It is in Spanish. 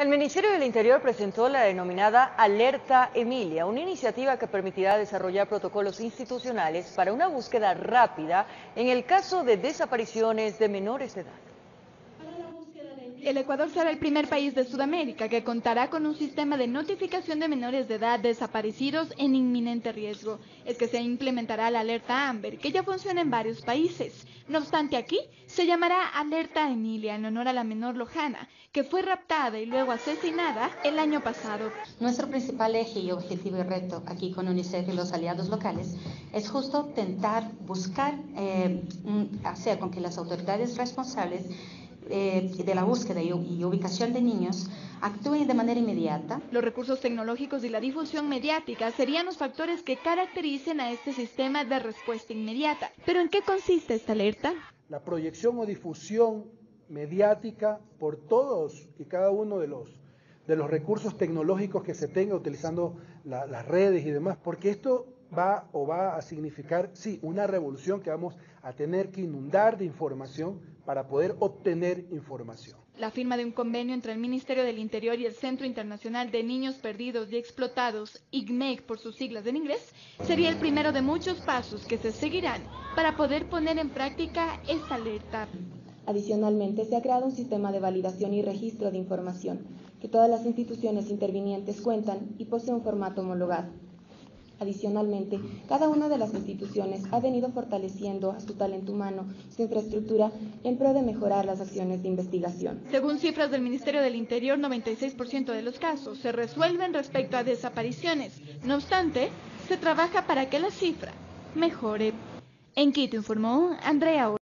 El Ministerio del Interior presentó la denominada Alerta Emilia, una iniciativa que permitirá desarrollar protocolos institucionales para una búsqueda rápida en el caso de desapariciones de menores de edad. El Ecuador será el primer país de Sudamérica que contará con un sistema de notificación de menores de edad desaparecidos en inminente riesgo. Es que se implementará la alerta Amber, que ya funciona en varios países. No obstante, aquí se llamará Alerta Emilia, en honor a la menor Lojana, que fue raptada y luego asesinada el año pasado. Nuestro principal eje y objetivo y reto aquí con UNICEF y los aliados locales es justo intentar buscar, hacer con que las autoridades responsables de la búsqueda y ubicación de niños actúen de manera inmediata. Los recursos tecnológicos y la difusión mediática serían los factores que caractericen a este sistema de respuesta inmediata. ¿Pero en qué consiste esta alerta? La proyección o difusión mediática por todos y cada uno de los recursos tecnológicos que se tenga, utilizando las redes y demás, porque esto va a significar, sí, una revolución que vamos a tener que inundar de información para poder obtener información. La firma de un convenio entre el Ministerio del Interior y el Centro Internacional de Niños Perdidos y Explotados, IGNEC por sus siglas en inglés, sería el primero de muchos pasos que se seguirán para poder poner en práctica esta alerta. Adicionalmente, se ha creado un sistema de validación y registro de información que todas las instituciones intervinientes cuentan y posee un formato homologado. Adicionalmente, cada una de las instituciones ha venido fortaleciendo a su talento humano, su infraestructura, en pro de mejorar las acciones de investigación. Según cifras del Ministerio del Interior, 96% de los casos se resuelven respecto a desapariciones. No obstante, se trabaja para que la cifra mejore. En Quito informó Andrea.